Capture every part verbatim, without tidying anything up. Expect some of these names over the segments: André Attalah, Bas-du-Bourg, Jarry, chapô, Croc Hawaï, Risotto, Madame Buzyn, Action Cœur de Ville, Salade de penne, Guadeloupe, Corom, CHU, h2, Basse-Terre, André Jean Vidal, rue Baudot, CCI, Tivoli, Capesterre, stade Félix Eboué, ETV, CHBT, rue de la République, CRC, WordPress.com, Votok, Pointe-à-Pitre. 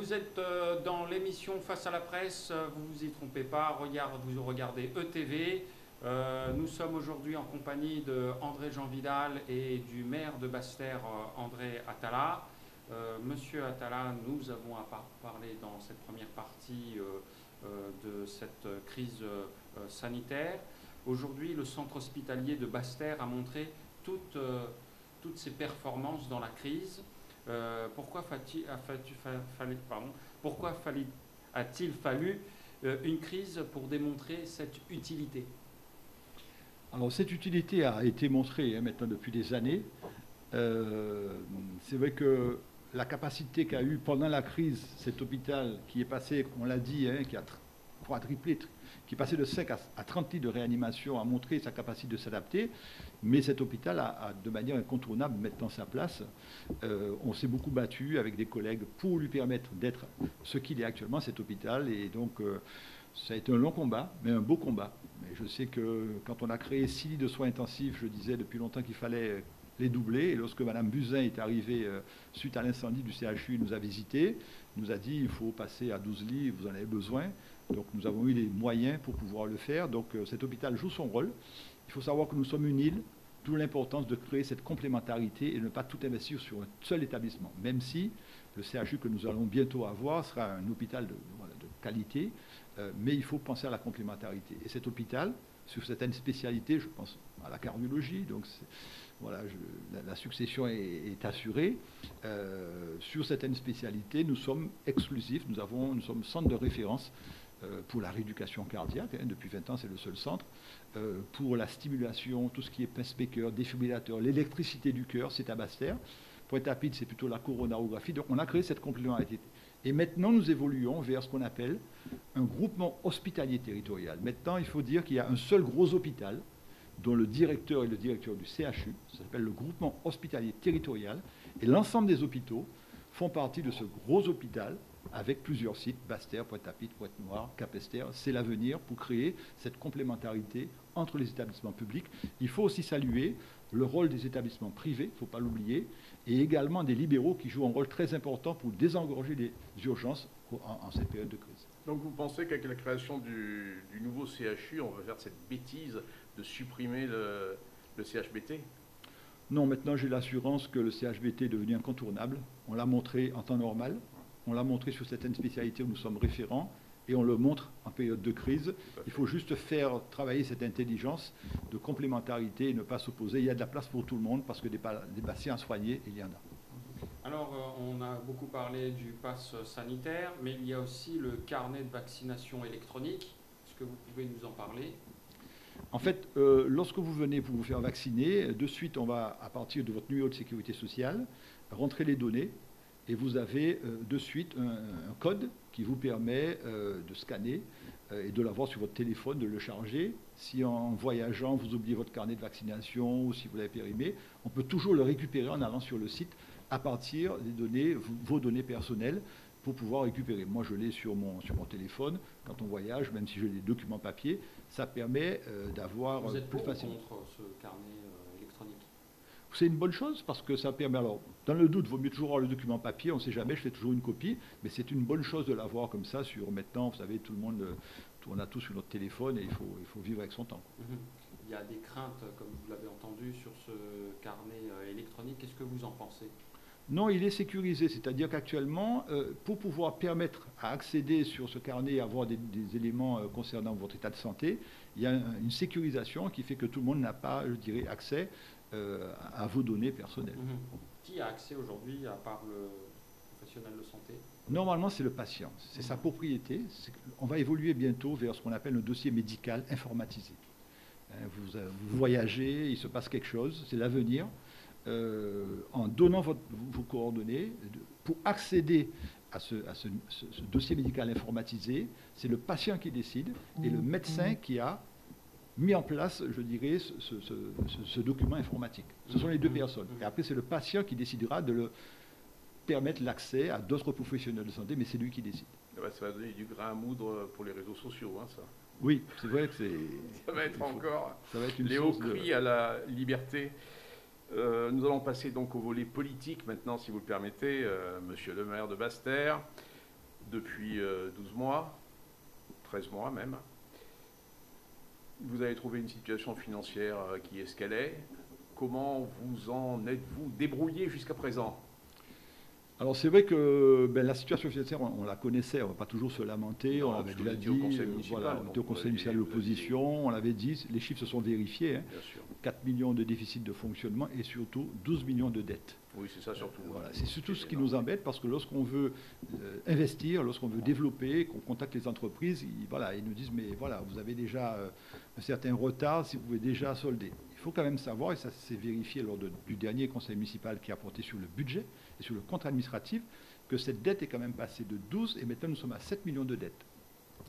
vous êtes dans l'émission Face à la presse, vous ne vous y trompez pas, vous regardez E T V. Nous sommes aujourd'hui en compagnie de André Jean Vidal et du maire de Basse-Terre, André Attalah. Monsieur Attalah, nous avons à parler dans cette première partie de cette crise sanitaire. Aujourd'hui, le centre hospitalier de Basse-Terre a montré toutes, toutes ses performances dans la crise. Euh, pourquoi a-t-il fallu une crise pour démontrer cette utilité? Alors cette utilité a été montrée hein, maintenant depuis des années. Euh, c'est vrai que la capacité qu'a eu pendant la crise cet hôpital qui est passé, on l'a dit, hein, qui a quadruplé, qui est passé de cinq à trente lits de réanimation, a montré sa capacité de s'adapter. Mais cet hôpital a, a de manière incontournable maintenant sa place. Euh, on s'est beaucoup battu avec des collègues pour lui permettre d'être ce qu'il est actuellement, cet hôpital. Et donc, euh, ça a été un long combat, mais un beau combat. Mais je sais que quand on a créé six lits de soins intensifs, je disais depuis longtemps qu'il fallait les doubler. Et lorsque Madame Buzyn est arrivée euh, suite à l'incendie du C H U, nous a visités, nous a dit il faut passer à douze lits, vous en avez besoin. Donc nous avons eu les moyens pour pouvoir le faire. Donc euh, cet hôpital joue son rôle. Il faut savoir que nous sommes une île, d'où l'importance de créer cette complémentarité et de ne pas tout investir sur un seul établissement, même si le C H U que nous allons bientôt avoir sera un hôpital de, de qualité, euh, mais il faut penser à la complémentarité. Et cet hôpital, sur certaines spécialités, je pense à la cardiologie, donc voilà, je, la, la succession est, est assurée. Euh, sur certaines spécialités, nous sommes exclusifs, nous, avons, nous sommes centre de référence pour la rééducation cardiaque, hein, depuis vingt ans c'est le seul centre, euh, pour la stimulation, tout ce qui est pacemaker, défibrillateur, l'électricité du cœur, c'est à Basse-Terre, Pointe-à-Pitre c'est plutôt la coronarographie, donc on a créé cette complémentarité. Et maintenant nous évoluons vers ce qu'on appelle un groupement hospitalier territorial. Maintenant il faut dire qu'il y a un seul gros hôpital, dont le directeur est le directeur du C H U, ça s'appelle le groupement hospitalier territorial, et l'ensemble des hôpitaux font partie de ce gros hôpital, avec plusieurs sites, Basse-Terre, Pointe-à-Pitre, Pointe-Noire, Capesterre. C'est l'avenir pour créer cette complémentarité entre les établissements publics. Il faut aussi saluer le rôle des établissements privés, il ne faut pas l'oublier, et également des libéraux qui jouent un rôle très important pour désengorger les urgences en, en cette période de crise. Donc vous pensez qu'avec la création du, du nouveau C H U, on va faire cette bêtise de supprimer le, le C H B T ? Non, maintenant j'ai l'assurance que le C H B T est devenu incontournable. On l'a montré en temps normal. On l'a montré sur certaines spécialités où nous sommes référents et on le montre en période de crise. Il faut juste faire travailler cette intelligence de complémentarité et ne pas s'opposer. Il y a de la place pour tout le monde parce que des, pa des patients à soigner, il y en a. Alors, euh, on a beaucoup parlé du pass sanitaire, mais il y a aussi le carnet de vaccination électronique. Est-ce que vous pouvez nous en parler ? En fait, euh, lorsque vous venez pour vous faire vacciner, de suite, on va, à partir de votre numéro de sécurité sociale, rentrer les données. Et vous avez euh, de suite un, un code qui vous permet euh, de scanner euh, et de l'avoir sur votre téléphone, de le charger. Si en voyageant, vous oubliez votre carnet de vaccination ou si vous l'avez périmé, on peut toujours le récupérer en allant sur le site à partir des données, vos données personnelles pour pouvoir récupérer. Moi, je l'ai sur mon, sur mon téléphone. Quand on voyage, même si j'ai des documents papier, ça permet euh, d'avoir plus pour facilement. Vous êtes contre ce carnet euh, électronique ? C'est une bonne chose parce que ça permet, alors, dans le doute, il vaut mieux toujours avoir le document papier, on ne sait jamais, je fais toujours une copie, mais c'est une bonne chose de l'avoir comme ça sur, maintenant, vous savez, tout le monde, on a tout sur notre téléphone et il faut, il faut vivre avec son temps. Il y a des craintes, comme vous l'avez entendu, sur ce carnet électronique, qu'est-ce que vous en pensez ? Non, il est sécurisé, c'est-à-dire qu'actuellement, euh, pour pouvoir permettre à accéder sur ce carnet et avoir des, des éléments euh, concernant votre état de santé, il y a un, une sécurisation qui fait que tout le monde n'a pas, je dirais, accès Euh, à vos données personnelles. Mmh. Qui a accès aujourd'hui, à part le professionnel de santé? Normalement, c'est le patient. C'est mmh. sa propriété. On va évoluer bientôt vers ce qu'on appelle le dossier médical informatisé. Hein, vous, vous voyagez, il se passe quelque chose, c'est l'avenir. Euh, en donnant votre, vos coordonnées, pour accéder à ce, à ce, ce, ce dossier médical informatisé, c'est le patient qui décide et mmh. le médecin mmh. qui a mis en place, je dirais, ce, ce, ce, ce document informatique. Ce sont les deux personnes. Et après, c'est le patient qui décidera de le permettre l'accès à d'autres professionnels de santé, mais c'est lui qui décide. Ah bah ça va donner du grain à moudre pour les réseaux sociaux, hein, ça. Oui, c'est vrai que c'est... ça va être faut, encore ça va être une les hauts cris de... à la liberté. Euh, nous allons passer donc au volet politique maintenant, si vous le permettez, euh, monsieur le maire de Basse-Terre. depuis douze mois, treize mois même. Vous avez trouvé une situation financière qui est ce qu'elle est. Comment vous en êtes-vous débrouillé jusqu'à présent? Alors c'est vrai que ben, la situation financière, on, on la connaissait, on ne va pas toujours se lamenter. Non, on l'avait déjà dit, dit au conseil municipal, voilà, donc, au conseil municipal de l'opposition, on l'avait dit, les chiffres se sont vérifiés. Hein. quatre millions de déficit de fonctionnement et surtout douze millions de dettes. Oui, c'est ça surtout. Voilà, c'est surtout ce qui nous embête parce que lorsqu'on veut euh, investir, lorsqu'on veut développer, qu'on contacte les entreprises, ils, voilà, ils nous disent mais voilà, vous avez déjà euh, un certain retard, si vous pouvez déjà solder. Il faut quand même savoir, et ça s'est vérifié lors de, du dernier conseil municipal qui a porté sur le budget et sur le compte administratif, que cette dette est quand même passée de douze et maintenant nous sommes à sept millions de dettes.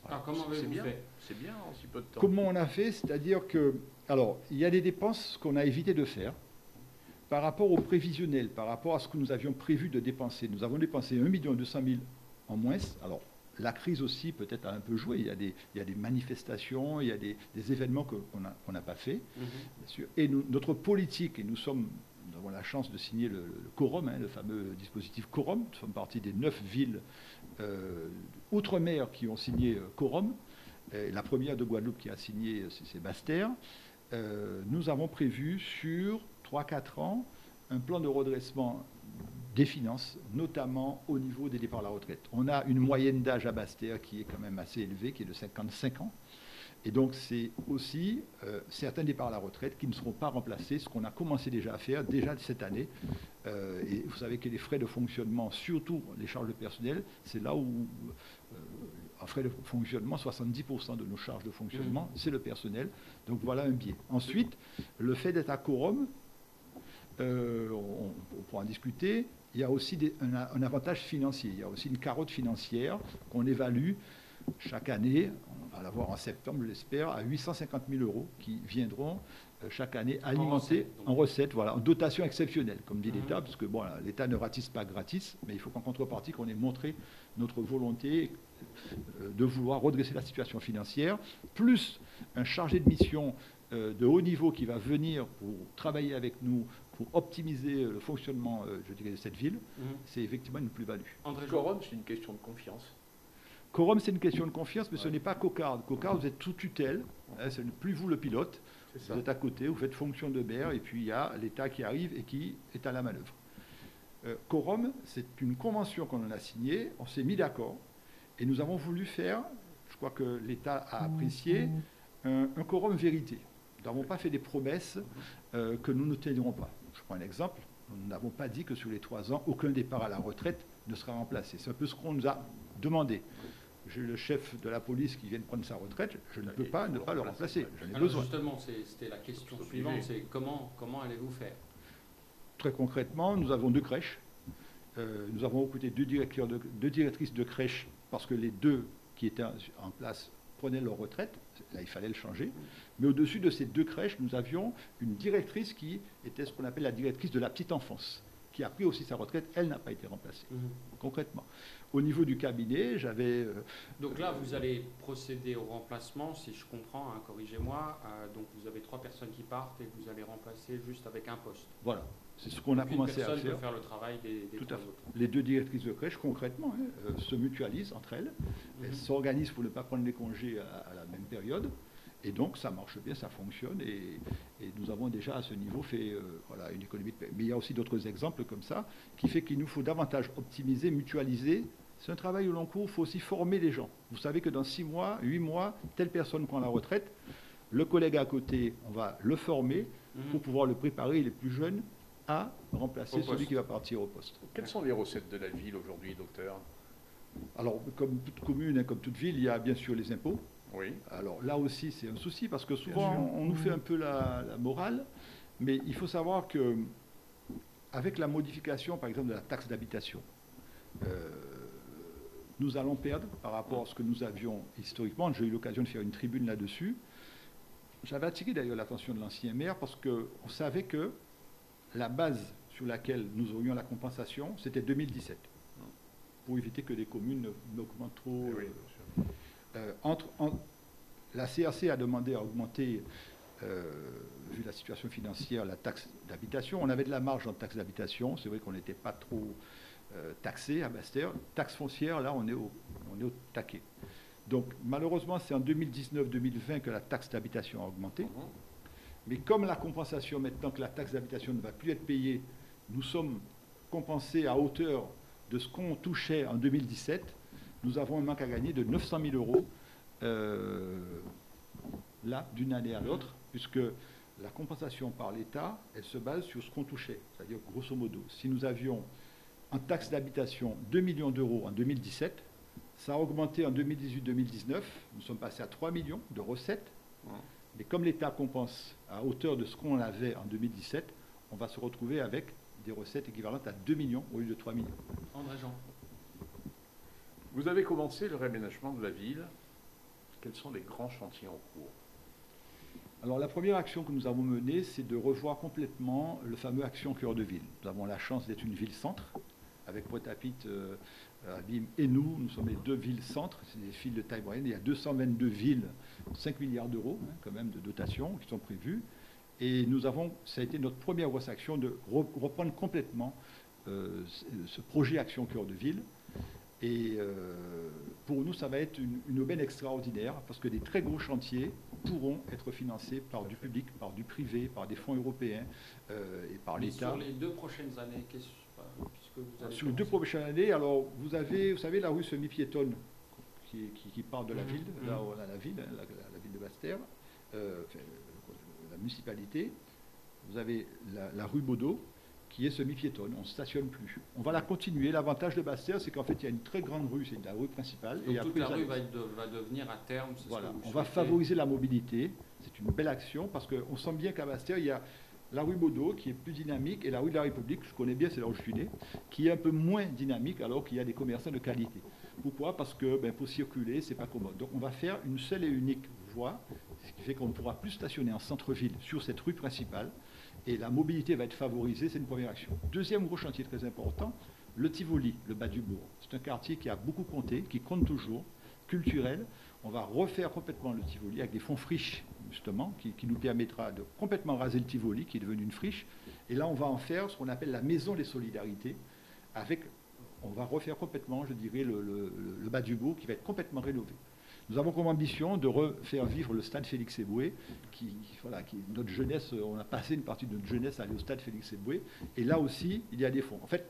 Alors, comment avez-vous fait? C'est bien en si peu de temps. Comment on a fait? C'est-à-dire que, alors, il y a des dépenses qu'on a évité de faire par rapport au prévisionnel, par rapport à ce que nous avions prévu de dépenser. Nous avons dépensé un million deux cent mille en moins. Alors, la crise aussi peut-être a un peu joué. Il y a des, il y a des manifestations, il y a des, des événements qu'on n'a pas fait, mmh. bien sûr. Et nous, notre politique, et nous sommes... Nous avons la chance de signer le, le Corom, hein, le fameux dispositif Corom. Nous sommes partis des neuf villes euh, outre-mer qui ont signé euh, Corom. Et la première de Guadeloupe qui a signé, c'est Basse-Terre. Euh, nous avons prévu sur trois à quatre ans un plan de redressement des finances, notamment au niveau des départs à la retraite. On a une moyenne d'âge à Basse-Terre qui est quand même assez élevée, qui est de cinquante-cinq ans. Et donc, c'est aussi euh, certains départs à la retraite qui ne seront pas remplacés, ce qu'on a commencé déjà à faire, déjà cette année. Euh, et vous savez que les frais de fonctionnement, surtout les charges de personnel, c'est là où, euh, en frais de fonctionnement, soixante-dix pour cent de nos charges de fonctionnement, c'est le personnel. Donc, voilà un biais. Ensuite, le fait d'être à Corom, euh, on, on pourra en discuter, il y a aussi des, un, un avantage financier. Il y a aussi une carotte financière qu'on évalue chaque année, on va l'avoir en septembre, je l'espère, à huit cent cinquante mille euros qui viendront euh, chaque année alimenter en recettes, en, recette, voilà, en dotation exceptionnelle, comme dit mmh. l'État, parce que bon, l'État ne ratisse pas gratis, mais il faut qu'en contrepartie qu'on ait montré notre volonté euh, de vouloir redresser la situation financière, plus un chargé de mission euh, de haut niveau qui va venir pour travailler avec nous, pour optimiser le fonctionnement, euh, je dirais, de cette ville, mmh. c'est effectivement une plus-value. André Corom, c'est une question de confiance. Corom, c'est une question de confiance, mais ouais. ce n'est pas cocarde. Cocarde, vous êtes sous tutelle, hein, ce n'est plus vous le pilote, vous êtes à côté, vous faites fonction de berre, et puis il y a l'État qui arrive et qui est à la manœuvre. Euh, Corom, c'est une convention qu'on en a signée, on s'est mis d'accord, et nous avons voulu faire, je crois que l'État a apprécié, un, un Corom vérité. Nous n'avons pas fait des promesses euh, que nous ne tiendrons pas. Je prends un exemple, nous n'avons pas dit que sur les trois ans, aucun départ à la retraite ne sera remplacé. C'est un peu ce qu'on nous a demandé. J'ai le chef de la police qui vient de prendre sa retraite, je ne peux pas ne pas le remplacer. J'en ai besoin. Justement, c'était la question suivante, c'est comment, comment allez-vous faire? Très concrètement, nous avons deux crèches. Euh, nous avons recruté deux, directeurs de, deux directrices de crèches parce que les deux qui étaient en place prenaient leur retraite. Là, il fallait le changer. Mais au-dessus de ces deux crèches, nous avions une directrice qui était ce qu'on appelle la directrice de la petite enfance, qui a pris aussi sa retraite, elle n'a pas été remplacée, mmh. concrètement. Au niveau du cabinet, j'avais... Euh, donc là, euh, vous allez procéder au remplacement, si je comprends, hein, corrigez-moi. Euh, donc vous avez trois personnes qui partent et vous allez remplacer juste avec un poste. Voilà, c'est ce qu'on a commencé à faire. Une personne peut faire le travail des, des trois autres. Les deux directrices de crèche, concrètement, hein, euh, se mutualisent entre elles. Mmh. Elles s'organisent pour ne pas prendre les congés à, à la même période. Et donc, ça marche bien, ça fonctionne, et, et nous avons déjà à ce niveau fait euh, voilà, une économie de paix. Mais il y a aussi d'autres exemples comme ça, qui fait qu'il nous faut davantage optimiser, mutualiser. C'est un travail au long cours, il faut aussi former les gens. Vous savez que dans six mois, huit mois, telle personne prend la retraite, le collègue à côté, on va le former mmh. pour pouvoir le préparer, les plus jeunes, à remplacer celui qui va partir au poste. Quelles sont les recettes de la ville aujourd'hui, docteur? Alors, comme toute commune, comme toute ville, il y a bien sûr les impôts. Oui. Alors là aussi, c'est un souci parce que souvent, on, on nous fait un peu la, la morale, mais il faut savoir que avec la modification, par exemple, de la taxe d'habitation, euh, nous allons perdre par rapport à ce que nous avions historiquement. J'ai eu l'occasion de faire une tribune là-dessus. J'avais attiré d'ailleurs l'attention de l'ancien maire parce qu'on savait que la base sur laquelle nous aurions la compensation, c'était deux mille dix-sept, pour éviter que les communes n'augmentent trop... Oui, bien sûr. Euh, entre, en, la C R C a demandé à augmenter, euh, vu la situation financière, la taxe d'habitation. On avait de la marge en taxe d'habitation. C'est vrai qu'on n'était pas trop euh, taxé à Basse-Terre. Taxe foncière, là, on est au, on est au taquet. Donc, malheureusement, c'est en deux mille dix-neuf deux mille vingt que la taxe d'habitation a augmenté. Mais comme la compensation, maintenant que la taxe d'habitation ne va plus être payée, nous sommes compensés à hauteur de ce qu'on touchait en deux mille dix-sept, nous avons un manque à gagner de neuf cent mille euros, euh, là, d'une année à l'autre, puisque la compensation par l'État, elle se base sur ce qu'on touchait. C'est-à-dire, grosso modo, si nous avions en taxe d'habitation deux millions d'euros en deux mille dix-sept, ça a augmenté en deux mille dix-huit deux mille dix-neuf, nous sommes passés à trois millions de recettes, mais comme l'État compense à hauteur de ce qu'on avait en deux mille dix-sept, on va se retrouver avec des recettes équivalentes à deux millions au lieu de trois millions. André Jean, vous avez commencé le réaménagement de la ville. Quels sont les grands chantiers en cours? Alors la première action que nous avons menée, c'est de revoir complètement le fameux Action Cœur de Ville. Nous avons la chance d'être une ville-centre, avec Pointe-à-Pitre, euh, Abîme et nous, nous sommes les deux villes-centres, c'est des villes de taille moyenne. Il y a deux cent vingt-deux villes, cinq milliards d'euros hein, quand même de dotation qui sont prévues. Et nous avons, ça a été notre première grosse action de reprendre complètement euh, ce projet Action Cœur de Ville. Et euh, pour nous, ça va être une, une aubaine extraordinaire parce que des très gros chantiers pourront être financés par du public, par du privé, par des fonds européens euh, et par l'État. Sur les deux prochaines années, qu'est-ce que vous avez? Sur les deux prochaines années, alors vous avez, vous savez, la rue semi-piétonne qui, qui, qui part de la mmh, ville, mmh. là on a la ville, la, la, la ville de Basse-Terre, euh, enfin, la municipalité. Vous avez la, la rue Baudot, qui est semi-piétonne, on ne stationne plus. On va la continuer. L'avantage de Basse-Terre, c'est qu'en fait, il y a une très grande rue, c'est la rue principale. Donc et toute après, la rue va, de, va devenir à terme... Voilà, on souhaitez. va favoriser la mobilité. C'est une belle action, parce qu'on sent bien qu'à Basse-Terre, il y a la rue Baudot, qui est plus dynamique, et la rue de la République, je connais bien, c'est là où je suis né, qui est un peu moins dynamique, alors qu'il y a des commerçants de qualité. Pourquoi? Parce que ben, pour circuler, c'est pas commode. Donc on va faire une seule et unique voie, ce qui fait qu'on ne pourra plus stationner en centre-ville sur cette rue principale, et la mobilité va être favorisée, c'est une première action. Deuxième gros chantier très important, le Tivoli, le Bas-du-Bourg. C'est un quartier qui a beaucoup compté, qui compte toujours, culturel. On va refaire complètement le Tivoli avec des fonds friches, justement, qui, qui nous permettra de complètement raser le Tivoli, qui est devenu une friche. Et là, on va en faire ce qu'on appelle la maison des solidarités. Avec, on va refaire complètement, je dirais, le, le, le Bas-du-Bourg, qui va être complètement rénové. Nous avons comme ambition de refaire vivre le stade Félix Eboué, qui, voilà, qui notre jeunesse, on a passé une partie de notre jeunesse à aller au stade Félix Eboué, et là aussi, il y a des fonds. En fait,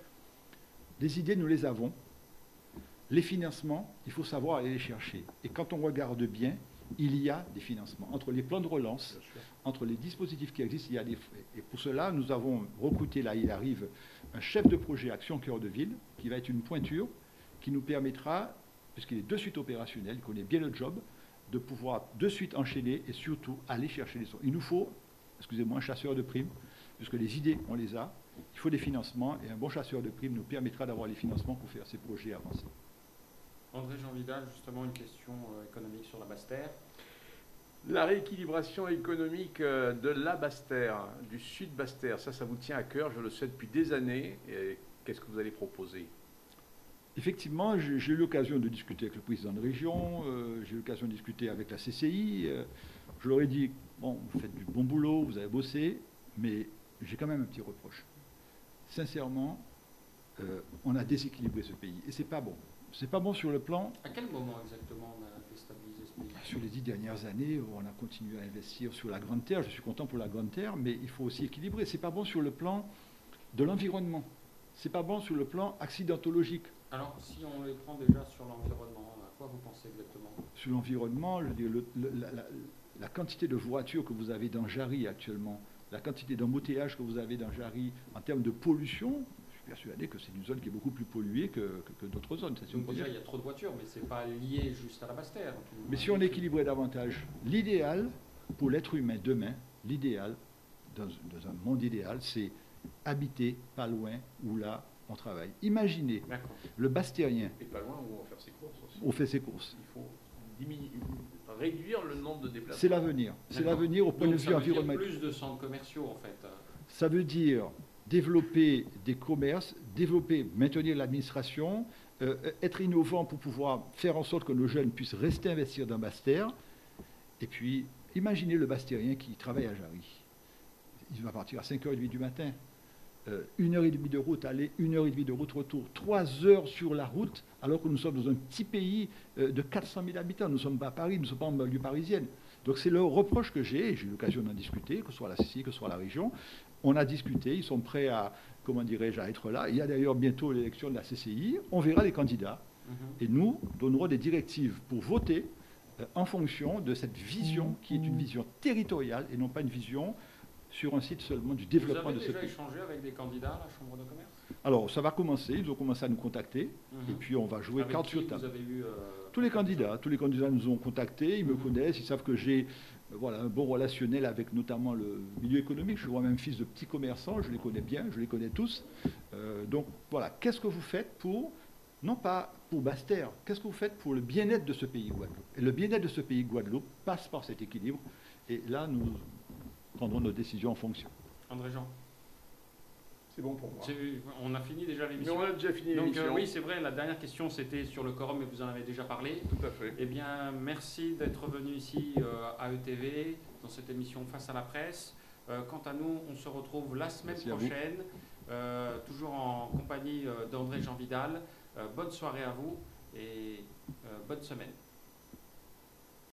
les idées, nous les avons. Les financements, il faut savoir aller les chercher. Et quand on regarde bien, il y a des financements. Entre les plans de relance, entre les dispositifs qui existent, il y a des frais. Et pour cela, nous avons recruté, là, il arrive, un chef de projet Action Cœur de Ville, qui va être une pointure, qui nous permettra... puisqu'il est de suite opérationnel, il connaît bien le job, de pouvoir de suite enchaîner et surtout aller chercher les sons. Il nous faut, excusez-moi, un chasseur de primes, puisque les idées, on les a, il faut des financements, et un bon chasseur de primes nous permettra d'avoir les financements pour faire ces projets avancés. André Jean Vidal, justement, une question économique sur la Basse-Terre. La rééquilibration économique de la Basse-Terre, du sud Basse-Terre, ça, ça vous tient à cœur, je le sais depuis des années, et qu'est-ce que vous allez proposer ? Effectivement, j'ai eu l'occasion de discuter avec le président de région, euh, j'ai eu l'occasion de discuter avec la C C I. Euh, je leur ai dit, bon, vous faites du bon boulot, vous avez bossé, mais j'ai quand même un petit reproche. Sincèrement, euh, on a déséquilibré ce pays, et c'est pas bon. C'est pas bon sur le plan... À quel moment exactement on a déstabilisé ce pays? Sur les dix dernières années, on a continué à investir sur la Grande Terre. Je suis content pour la Grande Terre, mais il faut aussi équilibrer. C'est pas bon sur le plan de l'environnement. C'est pas bon sur le plan accidentologique. Alors, si on les prend déjà sur l'environnement, à quoi vous pensez exactement? Sur l'environnement, le, le, la, la, la quantité de voitures que vous avez dans Jarry actuellement, la quantité d'embouteillages que vous avez dans Jarry, en termes de pollution, je suis persuadé que c'est une zone qui est beaucoup plus polluée que, que, que d'autres zones. Ça, Donc déjà, il y a trop de voitures, mais ce n'est pas lié juste à la Basse-Terre. Mais si on équilibrait davantage, l'idéal pour l'être humain demain, l'idéal, dans, dans un monde idéal, c'est habiter pas loin où là, on travaille. Imaginez le Bastérien. Et pas loin où on va faire ses courses aussi. On fait ses courses. Il faut diminuer, réduire le nombre de déplacements. C'est l'avenir. C'est l'avenir au point de vue environnemental. Plus de centres commerciaux en fait. Ça veut dire développer des commerces, développer, maintenir l'administration, euh, être innovant pour pouvoir faire en sorte que nos jeunes puissent rester investir dans Basse-Terre. Et puis imaginez le Bastérien qui travaille à Jarry. Il va partir à cinq heures trente du matin. euh, une heure et demie de route aller, une heure et demie de route retour, trois heures sur la route, alors que nous sommes dans un petit pays euh, de quatre cent mille habitants. Nous ne sommes pas à Paris, nous ne sommes pas en banlieue parisienne. Donc c'est le reproche que j'ai, et j'ai eu l'occasion d'en discuter, que ce soit la C C I, que ce soit la région. On a discuté, ils sont prêts à, comment dirais-je, à être là. Il y a d'ailleurs bientôt l'élection de la C C I, on verra les candidats, et nous donnerons des directives pour voter euh, en fonction de cette vision qui est une vision territoriale et non pas une vision sur un site seulement du développement de ce pays. Vous avez déjà échangé avec des candidats à la Chambre de commerce? Alors, ça va commencer. Ils ont commencé à nous contacter. Mm-hmm. Et puis, on va jouer carte sur table. Euh, tous les candidats. Tous les candidats nous ont contactés. Ils mm-hmm. me connaissent. Ils savent que j'ai euh, voilà, un bon relationnel avec notamment le milieu économique. Je suis moi-même fils de petits commerçants. Je les connais bien. Je les connais tous. Euh, donc, voilà. Qu'est-ce que vous faites pour... Non pas pour Basse-Terre. Qu'est-ce que vous faites pour le bien-être de ce pays Guadeloupe? Et le bien-être de ce pays Guadeloupe passe par cet équilibre. Et là, nous... prendrons nos décisions en fonction. André Jean. C'est bon pour moi. On a fini déjà l'émission. Mais on a déjà fini l'émission. Donc euh, oui, c'est vrai, la dernière question, c'était sur le Corom, mais vous en avez déjà parlé. Tout à fait. Eh bien, merci d'être venu ici euh, à E T V, dans cette émission Face à la presse. Euh, quant à nous, on se retrouve la semaine merci prochaine, euh, toujours en compagnie euh, d'André Jean Vidal. Euh, bonne soirée à vous et euh, bonne semaine.